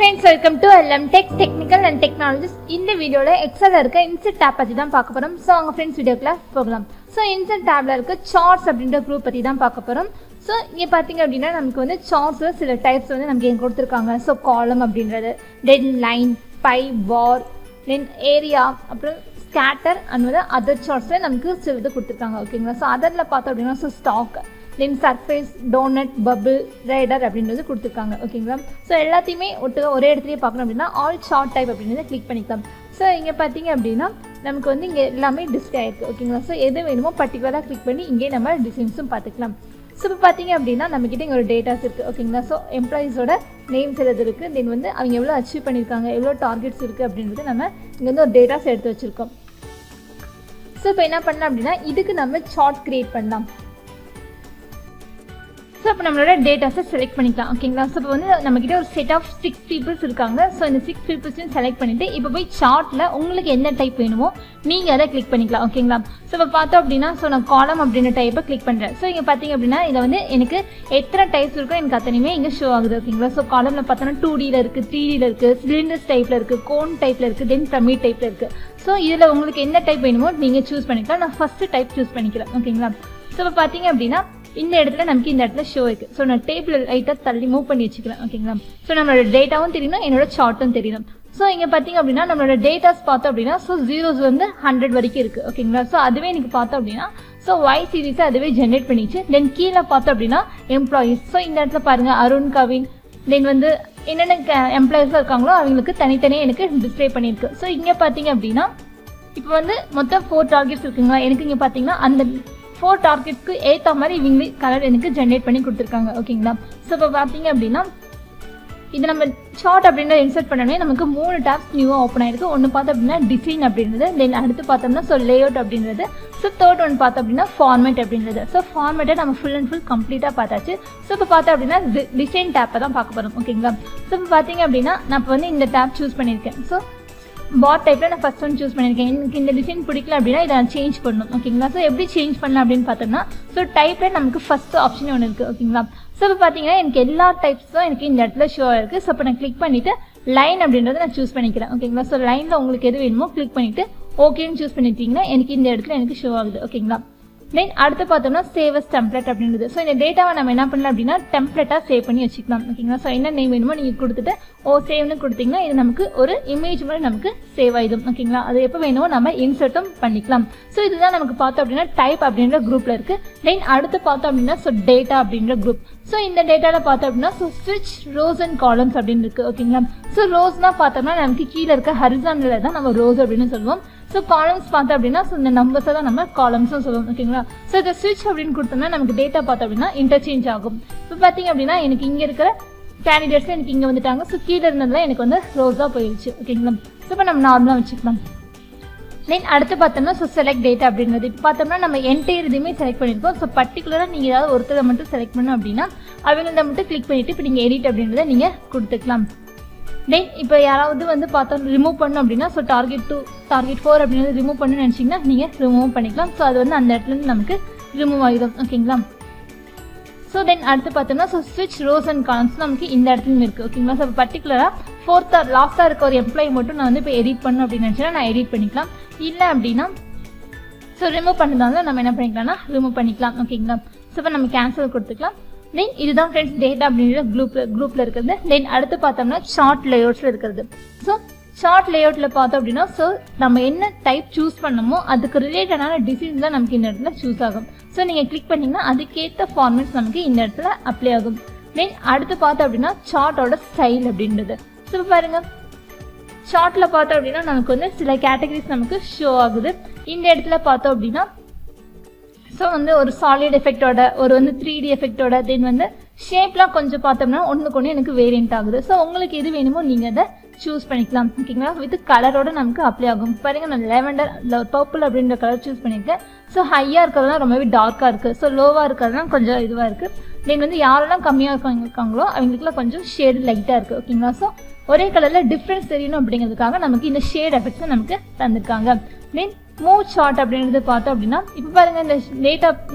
Friends, welcome to LM Techs Technical and Technologies. In this video, Excel irukka insert tab pathi dhaan paakaporam. So, anga friends video kla pogalam. So, insert tab la irukka charts abindra group pathi dhaan paakaporam. So, inge pathinga abindra namakku vande charts sila types vande namakku enga koduthirukanga. So, column abindrathu, then line, pie, bar, then area, appo scatter and other charts la namakku sila koduthirukanga. Okayla. So, other la paatha abindra so stock, then surface, donut, bubble, rider அப்படிங்கிறது கொடுத்துருக்காங்க ஓகேங்களா. So எல்லாத்தையுமே ஒரே இடத்துலேயே பார்க்கணும் அப்படின்னா all chart type அப்படிங்கிறத click பண்ணிக்கலாம். ஸோ இங்கே பார்த்தீங்க அப்படின்னா நமக்கு வந்து இங்கே எல்லாமே டிஸ்பிளே ஆயிருக்கு ஓகேங்களா. ஸோ எது வேணுமோ பர்டிகுலராக கிளிக் பண்ணி இங்கே நம்ம டிசைன்ஸும் பார்த்துக்கலாம். ஸோ இப்போ பார்த்தீங்க அப்படின்னா நம்மக்கிட்ட இங்கே ஒரு டேட்டாஸ் இருக்குது ஓகேங்களா. ஸோ எம்ப்ளாயீஸோட நேம்ஸ் எதாவது இருக்குது, தென் வந்து அவங்க எவ்வளோ அச்சீவ் பண்ணியிருக்காங்க, எவ்வளோ டார்கெட்ஸ் இருக்குது அப்படின்றது நம்ம இங்கே வந்து ஒரு டேட்டாஸ் எடுத்து வச்சுருக்கோம். ஸோ இப்போ என்ன பண்ணலாம் அப்படின்னா இதுக்கு நம்ம சார்ட் கிரியேட் பண்ணலாம். ஸோ அப்போ நம்மளோட டேட்டாஸை செலக்ட் பண்ணிக்கலாம் ஓகேங்களா. ஸோ இப்போ வந்து நம்மக்கிட்ட ஒரு செட் ஆஃப் 6 பீப்புள்ஸ் இருக்காங்க. ஸோ இந்த 6 பீப்புள்ஸையும் செலக்ட் பண்ணிவிட்டு இப்போ போய் சார்ட்டில் உங்களுக்கு என்ன டைப் வேணுமோ நீங்கள் அதை கிளிக் பண்ணிக்கலாம் ஓகேங்களா. ஸோ இப்போ பார்த்தோம் அப்படின்னா ஸோ நான் காலம் அப்படின்ற டைப்பை கிளிக் பண்ணுறேன். ஸோ இங்கே பார்த்தீங்க அப்படின்னா இதில் வந்து எனக்கு எத்தனை டைப்ஸ் இருக்கோ எனக்கு அத்தனையுமே இங்கே ஷோ ஆகுது ஓகேங்களா. ஸோ காலமில் பார்த்தோன்னா 2Dயில் இருக்குது, 3Dயில் இருக்குது, சிலிண்டர்ஸ் டைப்பில் இருக்குது, கோன் டைப்பில் இருக்குது, தென் பிரமிட் டைப்பில் இருக்குது. ஸோ இதில் உங்களுக்கு என்ன டைப் வேணுமோ நீங்கள் சூஸ் பண்ணிக்கலாம். நான் ஃபஸ்ட்டு டைப் சூஸ் பண்ணிக்கிறேன் ஓகேங்களா. ஸோ இப்போ பார்த்தீங்க அப்படின்னா இந்த இடத்துல நமக்கு இந்த இடத்துல ஷோ இருக்குது. ஸோ நான் டேபிள் லைட்டாக தள்ளி மூவ் பண்ணி வச்சுக்கலாம் ஓகேங்களா. ஸோ நம்மளோட டேட்டாவும் தெரியணும், என்னோட சார்ட்டும் தெரியணும். ஸோ இங்கே பார்த்தீங்க அப்படின்னா நம்மளோட டேட்டாஸ் பார்த்தோம் அப்படின்னா ஸோ 0s வந்து 100 வரைக்கும் இருக்குது ஓகேங்களா. ஸோ அதுவே எனக்கு பார்த்தோம் அப்படின்னா ஸோ ஒய் சீரீஸை அதுவே ஜென்ரேட் பண்ணிச்சு. தென் கீழே பார்த்தோம் அப்படின்னா எம்ப்ளாயீஸ். ஸோ இந்த இடத்துல பாருங்கள் அருண், கவின், தென் வந்து என்னென்ன எம்ப்ளாயீஸாக இருக்காங்களோ அவங்களுக்கு தனித்தனியாக எனக்கு டிஸ்பிளே பண்ணியிருக்கு. ஸோ இங்கே பார்த்தீங்க அப்படின்னா இப்போ வந்து மொத்தம் 4 டார்கெட்ஸ் இருக்குங்களா. எனக்கு இங்கே பார்த்தீங்கன்னா அந்த 4 டார்கெட்க்கு ஏற்ற மாதிரி இவங்களே கலர் எனக்கு ஜென்ரேட் பண்ணி கொடுத்துருக்காங்க ஓகேங்களா. ஸோ இப்போ பார்த்தீங்க அப்படின்னா இது நம்ம சார்ட் அப்படின்றத இன்சர்ட் பண்ணோடனே நமக்கு 3 டேப்ஸ் நியூவாக ஓப்பன் ஆகிருக்கு. ஒன்று பார்த்தோம் அப்படின்னா டிசைன் அப்படின்றது, தென் அடுத்து பார்த்தோம்னா ஸோ லேஅவுட் அப்படின்றது, ஸோ தேர்ட் ஒன் பார்த்தோம் அப்படின்னா ஃபார்மேட் அப்படின்றது. ஸோ ஃபார்மேட்டை நம்ம ஃபுல் அண்ட் ஃபுல் கம்ப்ளீட்டாக பார்த்தாச்சு. ஸோ இப்போ பார்த்தோம் அப்படின்னா டிசைன் டேப்பை தான் பார்க்க போகிறோம் ஓகேங்களா. ஸோ இப்போ பார்த்தீங்க அப்படின்னா நான் இப்போ வந்து இந்த டேப் சூஸ் பண்ணியிருக்கேன். ஸோ பாட் டைப்பில் நான் ஃபஸ்ட் ஒன் சூஸ் பண்ணியிருக்கேன். எனக்கு இந்த டிசைன் பிடிக்கல அப்படின்னா இதை நான் சேஞ்ச் பண்ணணும் ஓகேங்களா. ஸோ எப்படி சேஞ்ச் பண்ணலாம் அப்படின்னு பார்த்தோம்னா ஸோ டைப்பில் நமக்கு ஃபஸ்ட்டு ஆப்ஷன் ஒன்று இருக்குது ஓகேங்களா. ஸோ இப்போ பார்த்தீங்கன்னா எனக்கு எல்லா டைப்ஸும் எனக்கு இந்த இடத்துல ஷோ இருக்குது. ஸோ இப்போ நான் கிளிக் பண்ணிவிட்டு லைன் அப்படின்றத நான் சூஸ் பண்ணிக்கிறேன் ஓகேங்களா. ஸோ லைனில் உங்களுக்கு எது வேணுமோ கிளிக் பண்ணிவிட்டு ஓகேன்னு சூஸ் பண்ணிட்டீங்கன்னா எனக்கு இந்த இடத்துல எனக்கு ஷோ ஆகுது ஓகேங்களா. தென் அடுத்து பார்த்தோம்னா சேவஸ் டெம்ப்ளேட் அப்படின்றது. ஸோ இந்த டேட்டாவை நம்ம என்ன பண்ணலாம் அப்படின்னா டெம்ப்ளேட்டாக சேவ் பண்ணி வச்சுக்கலாம் ஓகேங்களா. ஸோ என்ன நேம் வேணுமோ நீங்கள் கொடுத்துட்டு சேவ்னு கொடுத்தீங்கன்னா இது நமக்கு ஒரு இமேஜ் மாதிரி நமக்கு சேவ் ஆகிடும் ஓகேங்களா. அது எப்போ வேணுமோ நம்ம இன்சர்ட்டும் பண்ணிக்கலாம். ஸோ இதுதான் நமக்கு பார்த்தோம் அப்படின்னா டைப் அப்படின்ற குரூப்பில் இருக்குது. தென் அடுத்து பார்த்தோம் அப்படின்னா ஸோ டேட்டா அப்படின்ற குரூப். ஸோ இந்த டேட்டாவில் பார்த்தோம் அப்படின்னா ஸோ ஸ்விட்ச் ரோஸ் அண்ட் காலம்ஸ் அப்படின்னு இருக்குது ஓகேங்களா. ஸோ ரோஸ்னால் பார்த்தோம்னா நமக்கு கீழே இருக்க ஹரிசானில் தான் நம்ம ரோஸ் அப்படின்னு சொல்லுவோம். ஸோ காலம்ஸ் பார்த்தோம் அப்படின்னா ஸோ இந்த நம்பர்ஸை தான் நம்ம காலம்ஸும் சொல்லுவோம் ஓகேங்களா. ஸோ இதை ஸ்விட்ச் அப்படின்னு கொடுத்தோம்னா நமக்கு டேட்டா பார்த்தோம் அப்படின்னா இன்டர்சேஞ்ச் ஆகும். இப்போ பார்த்தீங்க அப்படின்னா எனக்கு இங்கே இருக்கிற கேண்டிடேட்ஸ் எனக்கு இங்கே வந்துட்டாங்க. ஸோ கீழே இருந்ததுலாம் எனக்கு வந்து ரோஸாக போயிடுச்சு ஓகேங்களா. ஸோ இப்போ நம்ம நார்மலாக வச்சுக்கலாம். தென் அடுத்து பார்த்தோம்னா ஸோ செலக்ட் டேட்டா அப்படின்றது. இப்போ பார்த்தோம்னா நம்ம என்டையர் இதையுமே செலக்ட் பண்ணியிருக்கோம். ஸோ பர்டிகுலராக நீங்கள் ஏதாவது ஒருத்தரை மட்டும் செலக்ட் பண்ணோம் அப்படின்னா அவங்கள மட்டும் கிளிக் பண்ணிவிட்டு இப்போ நீங்கள் எடிட் அப்படின்றத நீங்கள் கொடுத்துக்கலாம். தென் இப்போ யாராவது வந்து பார்த்தோம் ரிமூவ் பண்ணணும் அப்படின்னா ஸோ டார்கெட் 4 அப்படின்றது ரிமூவ் பண்ணணும்னு நினச்சிங்கன்னா நீங்கள் ரிமூவ் பண்ணிக்கலாம். ஸோ அது வந்து அந்த இடத்துலேருந்து நமக்கு ரிமூவ் ஆகிடும் ஓகேங்களா. ஸோ தென் அடுத்து பார்த்தோம்னா ஸோ ஸ்விட்ச் ரோஸ் அண்ட் காலம்ஸ் நமக்கு இந்த இடத்துலையும் இருக்குது ஓகேங்களா. ஸோ பர்டிகுலராக 4th லாஸ்ட்டாக இருக்க ஒரு எம்ப்ளாயி மட்டும் நான் வந்து இப்போ எடிட் பண்ணணும் அப்படின்னு நினச்சினா நான் எடிட் பண்ணிக்கலாம். இல்லை அப்படின்னா ஸோ ரிமூவ் பண்ணுறதால நம்ம என்ன பண்ணிக்கலாம்னா ரிமூவ் பண்ணிக்கலாம் ஓகேங்களா. ஸோ இப்போ நம்ம கேன்சல் கொடுத்துக்கலாம். தென் இதுதான் ஃப்ரெண்ட்ஸ் டேட்டா அப்படின்ற குரூப்பில் இருக்கிறது. தென் அடுத்து பார்த்தோம்னா சார்ட் லேஅவுட்ஸில் இருக்கிறது. ஸோ சார்ட் லேஅவுட்டில் பார்த்தோம் அப்படின்னா ஸோ நம்ம என்ன டைப் சூஸ் பண்ணமோ அதுக்கு ரிலேட்டடான டிசைன்ஸ் தான் நமக்கு இந்த இடத்துல சூஸ் ஆகும். ஸோ நீங்கள் கிளிக் பண்ணிங்கன்னா அதுக்கேற்ற ஃபார்மேட்ஸ் நமக்கு இந்த இடத்துல அப்ளை ஆகும். தென் அடுத்து பார்த்தோம் அப்படின்னா சார்ட்டோட ஸ்டைல் அப்படின்றது. ஸோ பாருங்கள் சார்ட்டில் பார்த்தோம் அப்படின்னா நமக்கு வந்து சில கேட்டகரிஸ் நமக்கு ஷோ ஆகுது. இந்த இடத்துல பார்த்தோம் அப்படின்னா ஸோ வந்து ஒரு சாலிட் எஃபெக்டோட, ஒரு வந்து 3D எஃபெக்டோட, தென் வந்து ஷேப்லாம் கொஞ்சம் பார்த்தோம்னா ஒன்றுக்கு ஒன்று எனக்கு வேரியண்ட் ஆகுது. ஸோ உங்களுக்கு எது வேணுமோ நீங்கள் அதை சூஸ் பண்ணிக்கலாம் ஓகேங்களா. வித் கலரோடு நமக்கு அப்ளை ஆகும். பாருங்கள் நான் லேவெண்டர் பர்பிள் அப்படின்ற கலர் சூஸ் பண்ணியிருக்கேன். ஸோ ஹையாக இருக்கிறதுலாம் ரொம்பவே டார்க்காக இருக்குது. ஸோ லோவாக இருக்கிறதுலாம் கொஞ்சம் இதுவாக இருக்குது. தென் வந்து யாரெல்லாம் கம்மியாக இருக்காங்களோ அவங்களுக்குலாம் கொஞ்சம் ஷேடு லைட்டாக இருக்குது ஓகேங்களா. ஸோ ஒரே கலரில் டிஃப்ரென்ஸ் தெரியணும் அப்படிங்கிறதுக்காக நமக்கு இந்த ஷேட் எஃபெக்ட்ஸ் நமக்கு தந்திருக்காங்க. தென் மூவ் சார்ட் அப்படின்றது பார்த்தோம் அப்படின்னா இப்போ பாருங்கள்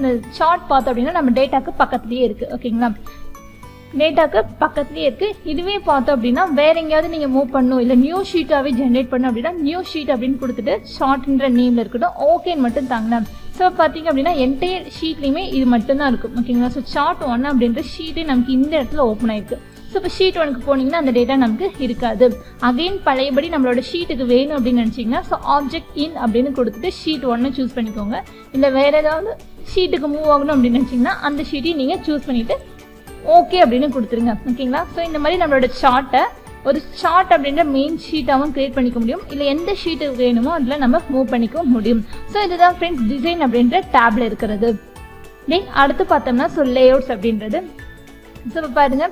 இந்த சார்ட் பார்த்தோம் அப்படின்னா நம்ம டேட்டாவுக்கு பக்கத்துலேயே இருக்குது ஓகேங்களா. டேட்டாக்கு பக்கத்துலயே இருக்கு. இதுவே பார்த்தோம் அப்படினா வேற எங்கயாவது நீங்க மூவ் பண்ணனும் இல்ல நியூ ஷீட்டாவே ஜெனரேட் பண்ணனும் அப்படினா நியூ ஷீட் அப்படினு கொடுத்துட்டு ஷார்ட்ன்ற நேம்ல இருக்கட்டும் ஓகேன்னு மட்டும் தாங்கலாம். சோ பாத்தீங்க அப்படினா என்டையர் ஷீட்லயே இது மட்டும் தான் இருக்கும். ஓகேங்களா? சோ சார்ட் 1 அப்படின்ற ஷீட் நமக்கு இந்த இடத்துல ஓபன் ஆயிருக்கு. சோ இப்ப ஷீட் 1க்கு போனீங்கன்னா அந்த டேட்டா நமக்கு இருக்காது. அகைன் பழையபடி நம்மளோட ஷீட்டுக்கு வேணும் அப்படி நினைச்சீங்கன்னா சோ ஆப்ஜெக்ட் இன் அப்படினு கொடுத்துட்டு ஷீட் 1 சூஸ் பண்ணிக்கோங்க. இல்ல வேற ஏதாவது ஷீட்டுக்கு மூவ் ஆகணும் அப்படி நினைச்சீங்கன்னா அந்த ஷீட்டை நீங்க சூஸ் பண்ணிட்டு ஓகே அப்படினு கொடுத்துருங்க. ஓகேங்களா? சோ இந்த மாதிரி நம்மளோட சார்ட்டை ஒரு சார்ட் அப்படின்ற மெயின் ஷீட்டாவும் கிரியேட் பண்ணிக்க முடியும். இல்ல எந்த ஷீட் வேணுமோ அதுல நம்ம மூவ் பண்ணிக்க முடியும். சோ இதுதான் फ्रेंड्स டிசைன் அப்படின்ற டாப்ல இருக்குது. தென் அடுத்து பார்த்தோம்னா சோ லேஅவுட்ஸ் அப்படின்றது. சோ பாருங்க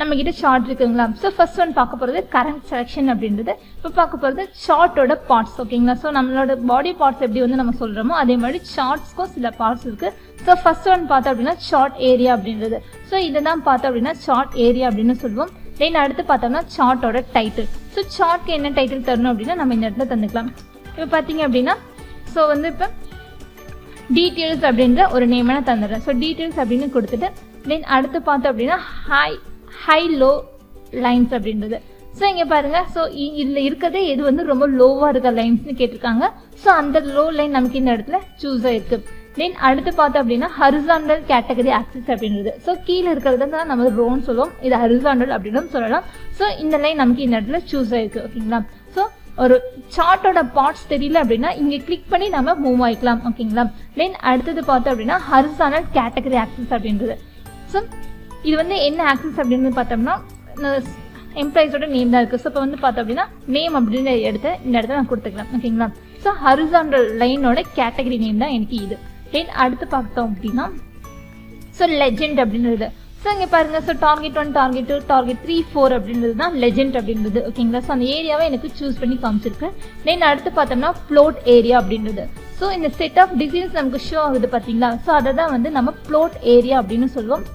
நம்ம கிட்ட சார்ட் இருக்குங்களா? சோ ஃபர்ஸ்ட் ஒன் பார்க்க போறது கரண்ட் செலக்ஷன் அப்படின்றது. இப்ப பார்க்க போறது சார்ட்டோட பார்ட்ஸ். ஓகேங்களா? சோ நம்மளோட பாடி பார்ட்ஸ் எப்படி வந்து நம்ம சொல்றோமோ அதே மாதிரி சார்ட்ஸ்க்கு சில பார்ட்ஸ் இருக்கு. சோ ஃபர்ஸ்ட் ஒன் பார்த்தா அப்படினா சார்ட் ஏரியா அப்படின்றது. சோ இததான் பார்த்தா அப்படினா சார்ட் ஏரியா அப்படினு சொல்வோம். தென் அடுத்து பார்த்தோம்னா சார்ட்டோட டைட்டில். சோ சார்ட்க்கு என்ன டைட்டில் தரணும் அப்படினா நம்ம இந்த இடத்துல தந்துக்கலாம். இப்ப பாத்தீங்க அப்படினா சோ வந்து இப்ப டீடைல்ஸ் அப்படின்ற ஒரு நேம் நான் தந்துறேன். சோ டீடைல்ஸ் அப்படினு கொடுத்துட்டு தென் அடுத்து பார்த்தா அப்படினா ஹை லோ லைன்ஸ் அப்படின்றது. சோ இங்க பாருங்க சோ இதுல இருக்கதே இது வந்து ரொம்ப லோவா இருக்க லைன்ஸ்னு கேட்டிருக்காங்க. சோ அந்த லோ லைன் நமக்கு இந்த இடத்துல சூஸ் ஆயிருக்கு. தென் அடுத்து பார்த்தா அப்படின்னா ஹரிசாண்டல் கேட்டகரி ஆக்சிஸ் அப்படின்றது. சோ கீழே இருக்கிறது தான் நம்ம ரோன்னு சொல்லுவோம். இது ஹரிசாண்டல் அப்படின்னு சொல்லலாம். சோ இந்த லைன் நமக்கு இந்த இடத்துல சூஸ் ஆயிருக்கு. ஓகேங்களா? சோ ஒரு சார்ட்டோட பார்ட்ஸ் தெரியல அப்படின்னா இங்க கிளிக் பண்ணி நம்ம மூவ் ஆயிக்கலாம். ஓகேங்களா? தென் அடுத்தது பார்த்தா அப்படின்னா ஹரிசாண்டல் கேட்டகரி ஆக்சிஸ் அப்படின்றது. சோ இது வந்து என்ன ஆக்சஸ் அப்படின்னு பார்த்தோம்னா எம்ப்ளாயிஸோட நேம் தான் இருக்கு. ஸோ இப்போ வந்து பார்த்தோம் அப்படின்னா நேம் அப்படின்னு எடுத்து இந்த இடத்துல நான் கொடுத்துக்கலாம். ஓகேங்களா? ஸோ ஹரிசாண்டல் லைனோட கேட்டகரி நேம் தான் எனக்கு இது. தென் அடுத்து பார்த்தோம் அப்படின்னா ஸோ லெஜெண்ட் அப்படின்றது. ஸோ இங்கே பாருங்க ஸோ டார்கெட் 1, டார்கெட் 2, டார்கெட் 3, 4 அப்படின்றது தான் லெஜெண்ட் அப்படின்றது. ஓகேங்களா? ஸோ அந்த ஏரியாவை எனக்கு சூஸ் பண்ணி காமிச்சிருக்கு. தென் அடுத்து பார்த்தோம்னா ப்ளோட் ஏரியா அப்படின்றது. ஸோ இந்த செட் ஆஃப் டிசைன்ஸ் நமக்கு ஷோ ஆகுது பார்த்தீங்களா? ஸோ அதை தான் வந்து நம்ம ப்ளோட் ஏரியா அப்படின்னு சொல்லுவோம்.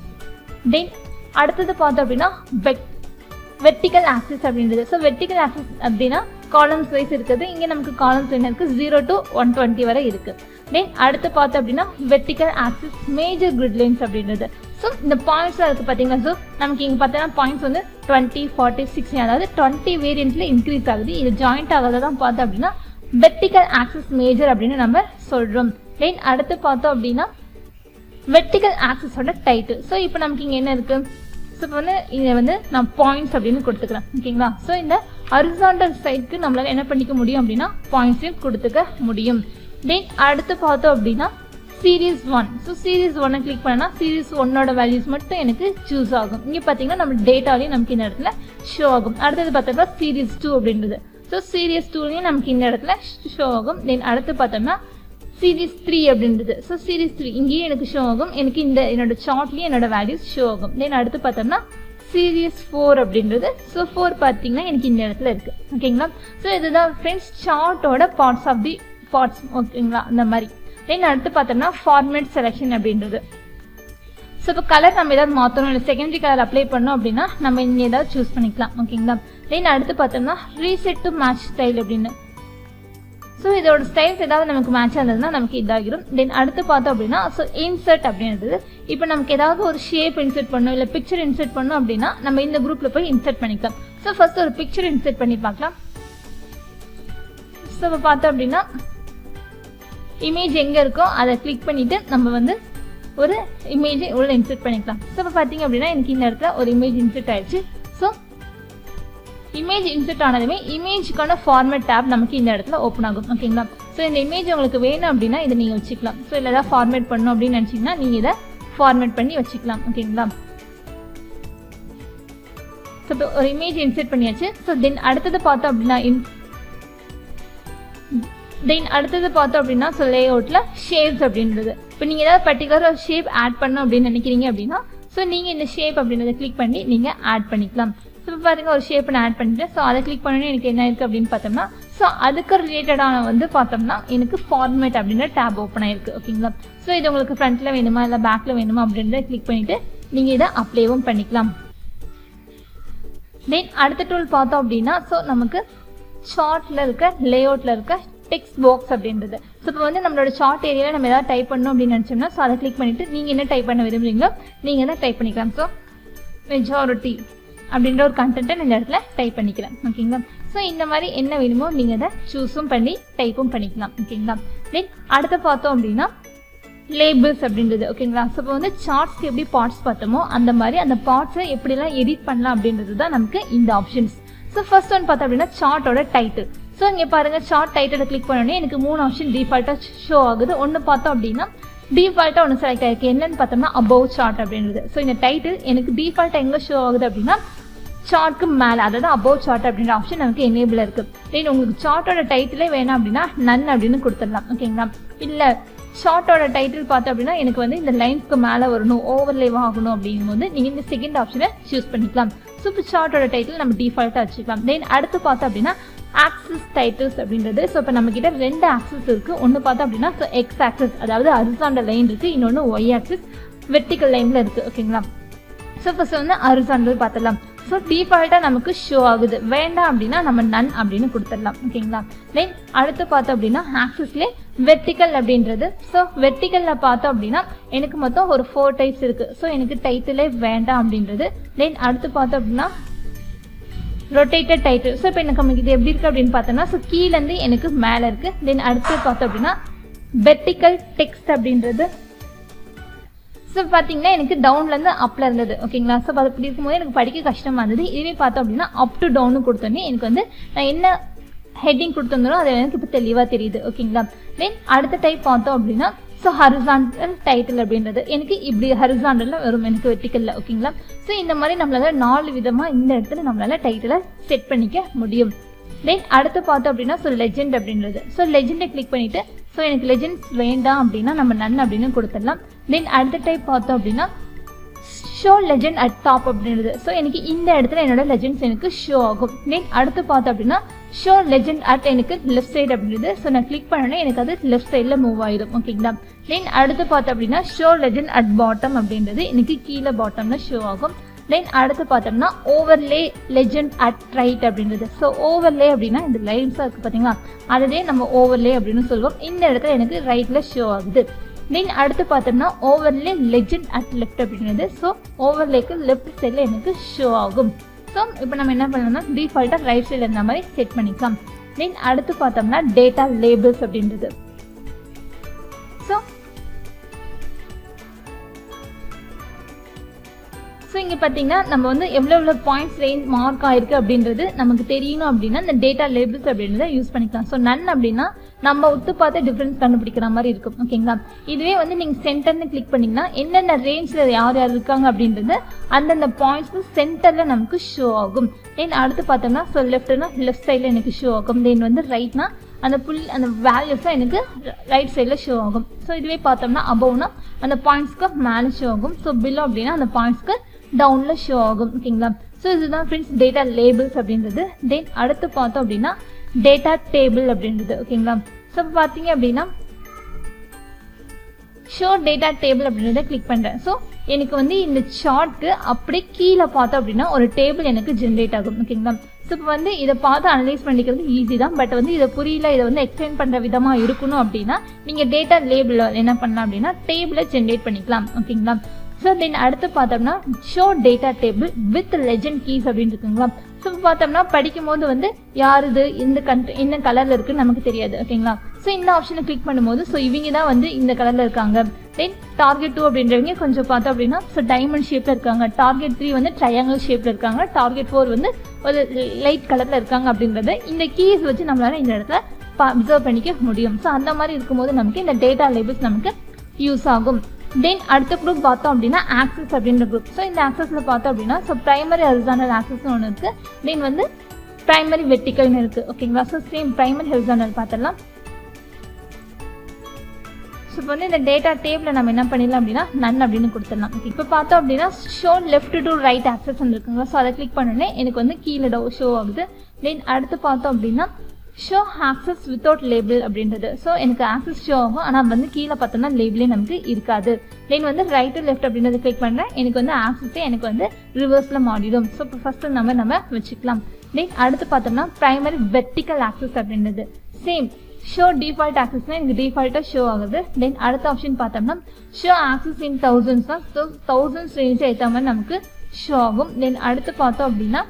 தென் அடுத்தது பார்த்தோம் அப்படின்னா வெர்டிகல் ஆக்சிஸ் அப்படின்றது. ஸோ வெர்டிகல் ஆக்சிஸ் அப்படின்னா காலம்ஸ் வைஸ் இருக்குது. இங்கே நமக்கு காலம்ஸ் என்ன இருக்குது? 0 to 120 வரை இருக்குது. தென் அடுத்து பார்த்தோம் அப்படின்னா vertical axis major grid lines அப்படின்றது. ஸோ இந்த பாயிண்ட்ஸ்லாம் இருக்குது பார்த்தீங்கன்னா. ஸோ நமக்கு இங்கே பார்த்தோன்னா பாயிண்ட்ஸ் வந்து 20, 40, 60 அதாவது 20 வேரியண்ட்டில் இன்க்ரீஸ் ஆகுது. இது ஜாயிண்ட் ஆகிறதான் பார்த்தோம் அப்படின்னா வெர்டிகல் ஆக்சிஸ் மேஜர் அப்படின்னு நம்ம சொல்கிறோம். தென் அடுத்து பார்த்தோம் அப்படின்னா வெர்டிகல் ஆக்சஸோட டைட்டில். ஸோ இப்போ நமக்கு இங்கே என்ன இருக்கு? ஸோ இப்போ வந்து இதை வந்து நான் பாயிண்ட்ஸ் அப்படின்னு கொடுத்துக்கிறேன். ஓகேங்களா? ஸோ இந்த ஹரிசாண்டல் சைடுக்கு நம்மளால என்ன பண்ணிக்க முடியும் அப்படின்னா பாயிண்ட்ஸையும் கொடுத்துக்க முடியும். தென் அடுத்து பார்த்தோம் அப்படின்னா சீரீஸ் 1. ஸோ சீரீஸ் 1 கிளிக் பண்ணா சீரீஸ் 1ஓட வேல்யூஸ் மட்டும் எனக்கு சூஸ் ஆகும். இங்கே பார்த்தீங்கன்னா நம்ம டேட்டாலையும் நமக்கு இந்த இடத்துல ஷோ ஆகும். அடுத்தது பார்த்தோம்னா சீரீஸ் 2 அப்படின்றது. ஸோ சீரீஸ் 2லையும் நமக்கு இந்த இடத்துல ஷோ ஆகும். தென் அடுத்து பார்த்தோம்னா சீரீஸ் 3 அப்படின்றது. ஸோ சீரீஸ் 3 இங்கேயும் எனக்கு ஷோ ஆகும். எனக்கு இந்த என்னோட சார்ட்லேயும் என்னோட வேல்யூஸ் ஷோ ஆகும். தென் அடுத்து பார்த்தோம்னா சீரீஸ் 4 அப்படின்றது. ஸோ 4 பார்த்தீங்கன்னா எனக்கு இந்த இடத்துல இருக்கு. ஓகேங்களா? ஸோ இதுதான் ஃப்ரெண்ட்ஸ் சார்ட்டோட பார்ட்ஸ் ஆஃப் தி பார்ட்ஸ். ஓகேங்களா? அந்த மாதிரி. தென் அடுத்து பார்த்தோம்னா ஃபார்மேட் செலெக்ஷன் அப்படின்றது. ஸோ இப்போ கலர் நம்ம ஏதாவது மாற்றணும் இல்லை செகண்டரி கலர் அப்ளை பண்ணோம் அப்படின்னா நம்ம இங்கே ஏதாவது சூஸ் பண்ணிக்கலாம். ஓகேங்களா? தென் அடுத்து பார்த்தோம்னா ரீசெட் டு மேட்ச் ஸ்டைல் அப்படின்னு. ஸோ இதோட ஸ்டைல்ஸ் ஏதாவது நமக்கு மேட்ச் ஆனதுன்னா நமக்கு இதாகிடும். தென் அடுத்து பார்த்தோம் அப்படின்னா ஸோ இன்சர்ட் அப்படின்றது. இப்போ நமக்கு ஏதாவது ஒரு ஷேப் இன்சர்ட் பண்ணணும் இல்லை பிக்சர் இன்சர்ட் பண்ணணும் அப்படின்னா நம்ம இந்த குரூப்பில் போய் இன்சர்ட் பண்ணிக்கலாம். ஸோ ஃபர்ஸ்ட் ஒரு பிக்சர் இன்சர்ட் பண்ணி பார்க்கலாம். ஸோ இப்போ பார்த்தோம் அப்படின்னா இமேஜ் எங்கே இருக்கோ அதை கிளிக் பண்ணிவிட்டு நம்ம வந்து ஒரு இமேஜை உள்ள இன்சர்ட் பண்ணிக்கலாம். ஸோ இப்போ பார்த்தீங்க அப்படின்னா எனக்கு இந்த இடத்துல ஒரு இமேஜ் இன்சர்ட் ஆயிடுச்சு. ஸோ இமேஜ் இன்சர்ட் ஆனதுமே இமேஜுக்கான ஃபார்மேட் டேப் நமக்கு இந்த இடத்துல ஓப்பன் ஆகும். ஓகேங்களா? ஸோ இந்த இமேஜ் உங்களுக்கு வேணும் அப்படின்னா இதை நீங்கள் வச்சுக்கலாம். ஸோ இல்லை ஏதாவது ஃபார்மேட் பண்ணணும் அப்படின்னு நினச்சிங்கன்னா நீங்கள் இதை ஃபார்மேட் பண்ணி வச்சுக்கலாம். ஓகேங்களா? ஸோ இப்போ ஒரு இமேஜ் இன்சர்ட் பண்ணியாச்சு. ஸோ தென் அடுத்தது பார்த்தோம் அப்படின்னா ஸோ லேஅவுட்டில் ஷேப்ஸ் அப்படின்றது. இப்போ நீங்கள் ஏதாவது பர்டிகுலராக ஷேப் ஆட் பண்ணணும் அப்படின்னு நினைக்கிறீங்க அப்படின்னா ஸோ நீங்கள் இந்த ஷேப் அப்படின்றத கிளிக் பண்ணி நீங்கள் ஆட் பண்ணிக்கலாம். ஸோ இப்போ பாருங்க ஒரு ஷேப் நான் ஆட் பண்ணிட்டேன். ஸோ அதை கிளிக் பண்ணோன்னே எனக்கு என்ன இருக்குது அப்படின்னு பார்த்தோம்னா ஸோ அதுக்கு ரிலேட்டடான வந்து பார்த்தோம்னா எனக்கு ஃபார்மேட் அப்படின்ற டேப் ஓப்பன் ஆயிருக்கு. ஓகேங்களா? ஸோ இது உங்களுக்கு ஃப்ரண்ட்டில் வேணுமா இல்லை பேக்கில் வேணுமா அப்படின்றத கிளிக் பண்ணிவிட்டு நீங்கள் இதை அப்ளேவும் பண்ணிக்கலாம். தென் அடுத்த டூல் பார்த்தோம் அப்படின்னா ஸோ நமக்கு சார்ட்டில் இருக்க லேஅவுட்டில் இருக்க டெக்ஸ்ட் பாக்ஸ் அப்படின்றது. ஸோ இப்போ வந்து நம்மளோட சார்ட் ஏரியாவில் நம்ம ஏதாவது டைப் பண்ணணும் அப்படின்னு நினச்சோம்னா ஸோ அதை கிளிக் பண்ணிவிட்டு நீங்கள் என்ன டைப் பண்ண விரும்புகிறீங்களோ நீங்கள் தான் டைப் பண்ணிக்கலாம். ஸோ majority அப்படிங்கற ஒரு கண்டென்ட்டை இந்த இடத்துல டைப் பண்ணிக்கலாம் ஓகேங்களா சோ இந்த மாதிரி என்ன வேணுமோ நீங்க அத சூஸும் பண்ணி டைப்பும் பண்ணிக்கலாம் ஓகேங்களா then அடுத்து பார்த்தோம் அப்படினா labels அப்படிங்கிறது ஓகேங்களா சோ வந்து charts எப்படி parts பார்த்தோமோ அந்த மாதிரி அந்த parts-ஐ எப்படி எல்லாம் edit பண்ணலாம் அப்படிங்கிறது தான் நமக்கு இந்த options so first one பார்த்தா அப்படினா chart ஓட title so இங்க பாருங்க chart title-ஐ click பண்ணனே எனக்கு மூணு option default-ஆ show ஆகுது ஒன்னு பார்த்தா அப்படினா default one select ஆயிருக்கு என்னன்னு பார்த்தோம்னா above chart அப்படிங்கிறது சோ இந்த டைட்டில் எனக்கு default எங்க show ஆகுது அப்படினா chartக்கு மேல அதாவது above chart அப்படிங்கிற ஆப்ஷன் நமக்கு enable இருக்கு then உங்களுக்கு chartோட டைட்டிலே வேணா அப்படினா none அப்படினு கொடுத்துடலாம் ஓகேங்களா இல்ல chartோட டைட்டில் பார்த்தா அப்படினா எனக்கு வந்து இந்த லைன்ஸ்க்கு மேல வரணும் overlay ஆகணும் அப்படிங்கும்போது நீங்க இந்த செகண்ட் ஆப்ஷனை choose பண்ணிக்கலாம் சோ இப்ப chartோட டைட்டில் நம்ம default-ஆ வச்சுக்கலாம் then அடுத்து பார்த்தா அப்படினா axis titles அப்படிங்கிறது சோ இப்ப நமக்கிட்ட ரெண்டு axis இருக்கு ஒன்னு பார்த்தா அப்படினா சோ x axis அதாவது horizontal line இருக்கு இன்னொன்னு y axis vertical lineல இருக்கு ஓகேங்களா சோ ஃபர்ஸ்ட் வந்து horizontal பார்த்தலாம் சோ டிஃபால்ட்டா நமக்கு ஷோ ஆகுது வேண்டாம் அப்படினா நம்ம none அப்படினு கொடுத்துடலாம் ஓகேங்களா then அடுத்து பார்த்தா அப்படினா axisல vertical அப்படிங்கிறது சோ verticalல பார்த்தா அப்படினா எனக்கு மொத்தம் ஒரு 4 types இருக்கு சோ எனக்கு டைட்டிலே வேண்டாம் அப்படிங்கிறது then அடுத்து பார்த்தா அப்படினா rotated title so இப்ப நமக்கு இது எப்படி இருக்கு அப்படினு பார்த்தனா சோ கீழ இருந்து எனக்கு மேல இருக்கு then அடுத்து பார்த்தா அப்படினா vertical text அப்படிங்கிறது சோ பாத்தீங்கன்னா எனக்கு டவுன்ல இருந்து அப்ல இருந்தது ஓகேங்களா சோ அது படிக்கும்போது எனக்கு படிக்க கஷ்டமா இருந்தது இதுவே பார்த்தா அப்படினா up to down கொடுத்தேனே எனக்கு வந்து நான் என்ன ஹெட்டிங் கொடுத்தேனோ அது எனக்கு இப்ப தெளிவா தெரியுது ஓகேங்களா then அடுத்த டைப் பார்த்தா அப்படினா so horizontal title அப்படிங்கிறது எனக்கு இப்படி horizontally வரும் எனக்கு vertically ஓகேங்களா சோ இந்த மாதிரி நம்மளால நாலு விதமா இந்த இடத்துல நம்மளால டைட்டிலை செட் பண்ணிக்க முடியும் then அடுத்து பார்த்தா அப்படினா so legend அப்படிங்கிறது so legend-ஐ click பண்ணிட்டு so எனக்கு legends வேண்டாம் அப்படினா நம்ம none அப்படினு கொடுத்துடலாம் then அடுத்த டைப் பார்த்தா அப்படினா show legend at top அப்படிங்கிறது so எனக்கு இந்த இடத்துல என்னோட legends எனக்கு show ஆகும் then அடுத்து பார்த்தா அப்படினா show legend at எனக்கு left side அப்படிது சோ நான் click பண்ணனே எனக்கு அது left sideல மூவ் ஆயிடும் ஓகேங்களா then அடுத்து பார்த்தா அப்படினா show legend at bottom அப்படிங்கிறது எனக்கு கீழ bottomல show ஆகும் then அடுத்து பார்த்தோம்னா overlay legend at right அப்படிங்கிறது சோ overlay அப்படினா இந்த லைன்ஸா இருக்கு பாத்தீங்களா அதுதே நம்ம overlay அப்படினு சொல்வோம் இந்த இடத்துல எனக்கு rightல show ஆகுது then அடுத்து பார்த்தோம்னா overlay legend at left அப்படிங்கிறது சோ overlayக்கு left sideல எனக்கு show ஆகும் சோ இப்போ நம்ம என்ன பண்ணனும்னா டிஃபால்ட்டா ரைட் சைடுல இந்த மாதிரி செட் பண்ணிக்கலாம் then அடுத்து பார்த்தோம்னா data labels அப்படிங்கிறது சோ சோ இங்க பாத்தீங்கன்னா நம்ம வந்து எவ்வளவு பாயிண்ட்ஸ் ரேஞ்ச் மார்க் ஆயிருக்கு அப்படிங்கிறது நமக்கு தெரியணும் அப்படினா இந்த data labels அப்படிங்கறத யூஸ் பண்ணிக்கலாம் சோ none அப்படினா நம்ம உத்து பார்த்த டிஃபரன்ஸ் கண்டுபிடிக்கிற மாதிரி இருக்கும் ஓகேங்களா இதுவே வந்து நீங்க சென்டர்னு கிளிக் பண்ணீங்கனா என்னென்ன ரேஞ்ச்ல யார் யார் இருக்காங்க அப்படிங்கிறது அந்த பாயிண்ட்ஸ் சென்டர்ல நமக்கு ஷோ ஆகும் then அடுத்து பார்த்தோம்னா so leftனா left sideல எனக்கு ஷோ ஆகும் then வந்து rightனா அந்த புள்ளி அந்த values எனக்கு right sideல ஷோ ஆகும் சோ இதுவே பார்த்தோம்னா aboveனா அந்த பாயிண்ட்ஸ்க்கு மேல ஷோ ஆகும் so below அப்படினா அந்த பாயிண்ட்ஸ்க்கு downல ஷோ ஆகும் ஓகேங்களா சோ இதுதான் फ्रेंड्स data labels அப்படிங்கிறது then அடுத்து பார்த்தோம் அப்படினா data table அப்படிங்கிறது ஓகேங்களா சோ பாத்தீங்க அப்படினா show data table அப்படிங்கறத கிளிக் பண்றேன் சோ எனக்கு வந்து இந்த chartக்கு அப்படியே கீழ பார்த்தா அப்படினா ஒரு டேபிள் எனக்கு ஜெனரேட் ஆகும் ஓகேங்களா சோ இப்ப வந்து இத பார்த்து அனலைஸ் பண்ணிக்கிறது ஈஸி தான் பட் வந்து இத புரியல இத வந்து எக்ஸ்பிளைன் பண்ற விதமா இருக்கணும் அப்படினா நீங்க data label என்ன பண்ணலாம் அப்படினா டேபிளை ஜெனரேட் பண்ணிக்கலாம் ஓகேங்களா சோ then அடுத்து பார்த்தோம்னா show data table with legend keys அப்படினு இருக்குங்களா சோ பார்த்தோம்னா படிக்கும்போது வந்து யார் இது இந்த என்ன கலர்ல இருக்கு நமக்கு தெரியாது ஓகேங்களா சோ இந்த ஆப்ஷனை கிளிக் பண்ணும்போது சோ இவங்க தான் வந்து இந்த கலர்ல இருக்காங்க then target 2 அப்படின்றவங்க கொஞ்சம் பார்த்தா அப்படினா சோ diamond shapeல இருக்காங்க target 3 வந்து triangle shapeல இருக்காங்க target 4 வந்து ஒரு light கலர்ல இருக்காங்க அப்படிங்கறதை இந்த keys வச்சு நம்மளால இந்த இடத்துல observe பண்ணிக்க முடியும் சோ அந்த மாதிரி இருக்கும்போது நமக்கு இந்த data labels நமக்கு யூஸ் ஆகும் then அடுத்த group பார்த்தோம் அப்படினா axis அப்படிங்கிற group சோ இந்த axisல பார்த்தோம் அப்படினா சோ primary horizontal axis ன்னு இருக்கு then வந்து primary vertical ன்னு இருக்கு ஓகேங்களா சோ same primary horizontal பார்த்தலாம் சோ வந்து இந்த data tableல நாம என்ன பண்ணிரலாம் அப்படினா none அப்படினு கொடுத்துறலாம் இப்போ பார்த்தோம் அப்படினா show left to right axis ன்னு இருக்குங்க சோ அத கிளிக் பண்ணனே எனக்கு வந்து கீழ show ஆகுது then அடுத்து பார்த்தோம் அப்படினா show axis without label அப்படிங்கிறது சோ எனக்கு axis show ஆகும் ஆனா வந்து கீழ பார்த்தோம்னா லேபிளே நமக்கு இருக்காது then வந்து right to left அப்படிங்கறத கிளிக் பண்ணா எனக்கு வந்து axis எனக்கு வந்து reverseல மாறிடும் சோ ஃபர்ஸ்ட் நம்ம வெச்சிக்கலாம் then அடுத்து பார்த்தோம்னா primary vertical axis அப்படிங்கிறது same show default axis னா எனக்கு default-ஆ show ஆகுது then அடுத்த ஆப்ஷன் பார்த்தோம்னா show axis in thousands னா so thousands range-ஐ ஏத்த மாதிரி நமக்கு show agum. Then adutha paatha appadina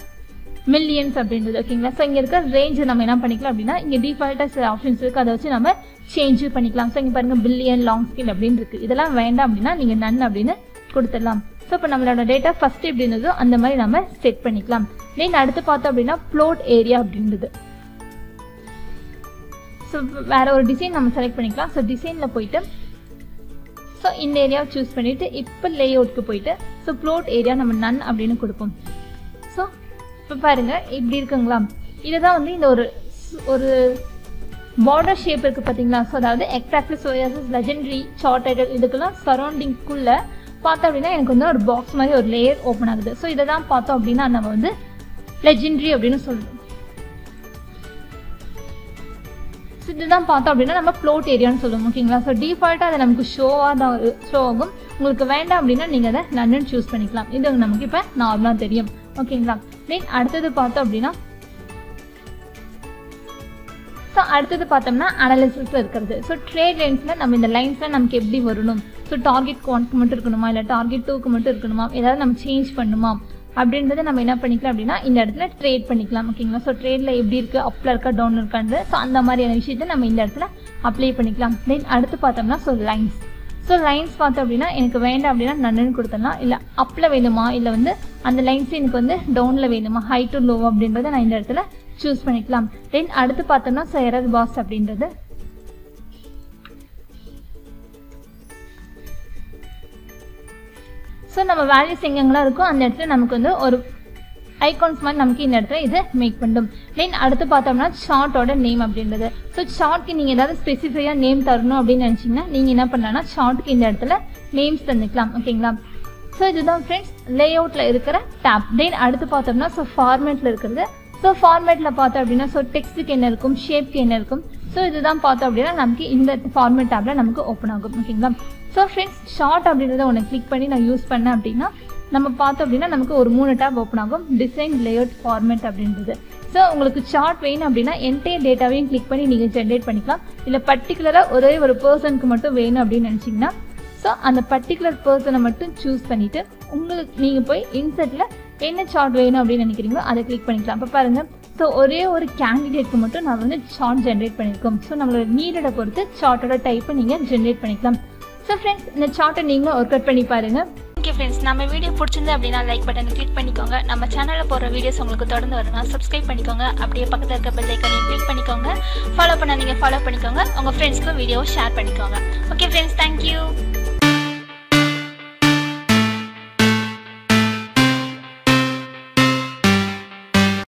millions அப்படின்றது ஓகேங்களா. சோ இங்க இருக்க ரேஞ்ச் நம்ம என்ன பண்ணிக்கலாம் அப்படினா இங்க டிஃபால்ட்டா சில ஆப்ஷன்ஸ் இருக்கு. அதை வச்சு நம்ம சேஞ்ச் பண்ணிக்கலாம். சோ இங்க பாருங்க பில்லியன் லாங் ஸ்கேல் அப்படிን இருக்கு. இதெல்லாம் வேண்டாம் அப்படினா நீங்க நன் அப்படினு கொடுத்துடலாம். சோ இப்ப நம்மளோட டேட்டா ஃபர்ஸ்ட் எப்படினதோ அந்த மாதிரி நாம செட் பண்ணிக்கலாம். தென் அடுத்து பார்த்தா அப்படினா ப்ளாட் ஏரியா அப்படின்றது. சோ வேற ஒரு டிசைன் நம்ம செலக்ட் பண்ணிக்கலாம். சோ டிசைன்ல போய்ட்டு சோ இந்த ஏரியா சூஸ் பண்ணிட்டு இப்ப லேஅவுட்க்கு போய்ட்டு சோ ப்ளாட் ஏரியா நம்ம நன் அப்படினு கொடுப்போம். சோ இப்ப பாருங்க இப்படி இருக்குங்களா. இதுதான் வந்து இந்த ஒரு ஒரு border shape இருக்கு பாத்தீங்களா. சோ அதாவது எக்ஸாக்ட்லி சோயாஸ் லெஜெண்டரி சார்ட் ஐட்டல் இதுக்குலாம் சரௌண்டிங் குள்ள பார்த்தா அப்படினா எனக்கு வந்து ஒரு பாக்ஸ் மாதிரி ஒரு லேயர் ஓபன் ஆகுது. சோ இத தான் பார்த்தோம் அப்படினா நம்ம வந்து லெஜெண்டரி அப்படினு சொல்றோம். சோ இத தான் பார்த்தோம் அப்படினா நம்ம ப்ளாட் ஏரியான்னு சொல்லுவோம் ஓகேங்களா. சோ டிஃபால்ட்டா அது நமக்கு ஷோவா தான் ஷோவும். உங்களுக்கு வேண்டாம் அப்படினா நீங்க அத நன்னு சூஸ் பண்ணிக்கலாம். இது நமக்கு இப்ப நார்மலா தெரியும் ஓகேங்களா. தென் அடுத்து பார்த்தோம் அப்படினா சோ அடுத்து பார்த்தோம்னா அனாலிசிஸ்ல இருக்குது. சோ ட்ரேட் லைன்ஸ்ல நம்ம இந்த லைன்ஸ்ல நமக்கு எப்படி வரணும், சோ டார்கெட் 1க்கு மட்டும் இருக்கணுமா இல்ல டார்கெட் 2க்கு மட்டும் இருக்கணுமா, ஏதாவது நம்ம சேஞ்ச் பண்ணுமா அப்படின்றத நம்ம என்ன பண்ணிக்கலாம் அப்படினா இந்த இடத்துல ட்ரேட் பண்ணிக்கலாம் ஓகேங்களா. சோ ட்ரேட்ல எப்படி இருக்கு, அப்ல இருக்கா டவுன் இருக்கான்றது, சோ அந்த மாதிரியான விஷயத்தை நம்ம இந்த இடத்துல அப்ளை பண்ணிக்கலாம். தென் அடுத்து பார்த்தோம்னா சோ லைன்ஸ். சோ லைன்ஸ் பார்த்தோம் அப்படினா எனக்கு வேண்டாம் அப்படினா நன்னு கொடுத்தலாம். இல்ல அப்ல வேணுமா இல்ல வந்து அந்த லைன்ஸ் எனக்கு வந்து டவுன்ல வேணுமா, ஹை டு லோ அப்படின்றதை நான் இந்த இடத்துல சூஸ் பண்ணிக்கலாம். தென் அடுத்து பார்த்தோம்னா சோ எரர் பாக்ஸ் அப்படின்றது. சோ நம்ம வேல்யூஸ் எங்கெங்கலாம் இருக்கோ அந்த இடத்துல நமக்கு வந்து ஒரு ஐகான்ஸ் மாதிரி நமக்கு இந்த இடத்துல இதை மேக் பண்ணும். தென் அடுத்து பார்த்தோம்னா சார்ட்டோட நேம் அப்படின்றது. ஸோ சார்ட்க்கு நீங்கள் ஏதாவது ஸ்பெசிஃபையாக நேம் தரணும் அப்படின்னு நினச்சிங்கன்னா நீங்கள் என்ன பண்ணலாம்னா சார்ட்க்கு இந்த இடத்துல நேம்ஸ் தந்துக்கலாம் ஓகேங்களா. ஸோ இதுதான் ஃப்ரெண்ட்ஸ் லே அவுட்டில் இருக்கிற டேப். தென் அடுத்து பார்த்தோம்னா ஸோ ஃபார்மேட்டில் இருக்கிறது. ஸோ ஃபார்மேட்டில் பார்த்தோம் அப்படின்னா ஸோ டெக்ஸ்ட்டுக்கு என்ன இருக்கும், ஷேப்க்கு என்ன இருக்கும், ஸோ இதுதான் பார்த்தோம் அப்படின்னா நமக்கு இந்த ஃபார்மேட் டேப்பில் நமக்கு ஓப்பன் ஆகும் ஓகேங்களா. ஸோ ஃப்ரெண்ட்ஸ் ஷார்ட் அப்படின்றத ஒன்று கிளிக் பண்ணி நான் யூஸ் பண்ணேன் அப்படின்னா நம்ம பார்த்தோம் அப்படின்னா நமக்கு ஒரு 3 டேப் ஓப்பன் ஆகும், டிசைன், லேஅவுட், ஃபார்மேட் அப்படின்றது. ஸோ உங்களுக்கு சார்ட் வேணும் அப்படின்னா என்டையர் டேட்டாவையும் கிளிக் பண்ணி நீங்கள் ஜென்ரேட் பண்ணிக்கலாம். இல்லை பர்டிகுலராக ஒரே ஒரு பர்சனுக்கு மட்டும் வேணும் அப்படின்னு நினச்சிங்கன்னா ஸோ அந்த பர்டிகுலர் பர்சனை மட்டும் சூஸ் பண்ணிவிட்டு உங்களுக்கு நீங்கள் போய் இன்சர்ட்டில் என்ன சார்ட் வேணும் அப்படின்னு நினைக்கிறீங்களோ அதை கிளிக் பண்ணிக்கலாம். அப்போ பாருங்கள் ஸோ ஒரே ஒரு கேண்டிடேட்க்கு மட்டும் நான் வந்து சார்ட் ஜென்ரேட் பண்ணியிருக்கோம். ஸோ நம்மளோட நீடோட பொறுத்து சார்ட்டோட டைப்பை நீங்கள் ஜென்ரேட் பண்ணிக்கலாம். ஸோ ஃப்ரெண்ட்ஸ் இந்த சார்ட்டை நீங்களும் ஒர்க் அவுட் பண்ணி பாருங்கள். ஓகே ஃப்ரெண்ட்ஸ், நம்ம வீடியோ பிடிச்சிருந்து அப்படின்னா லைக் பட்டனை கிளிக் பண்ணிக்கோங்க. நம்ம சேனலில் போகிற வீடியோஸ் உங்களுக்கு தொடர்ந்து வரணும் சப்ஸ்கிரைப் பண்ணிக்கோங்க. அப்படியே பக்கத்தில் இருக்க பெல் ஐக்கானையும் கிளிக் பண்ணிக்கோங்க. ஃபாலோ பண்ண நீங்கள் ஃபாலோ பண்ணிக்கோங்க. உங்கள் ஃப்ரெண்ட்ஸ்க்கு வீடியோவை ஷேர் பண்ணிக்கோங்க. Okay friends, thank you.